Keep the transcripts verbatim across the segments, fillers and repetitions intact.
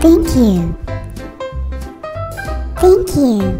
Thank you. Thank you.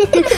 Wow!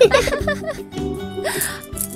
Wow! Wow!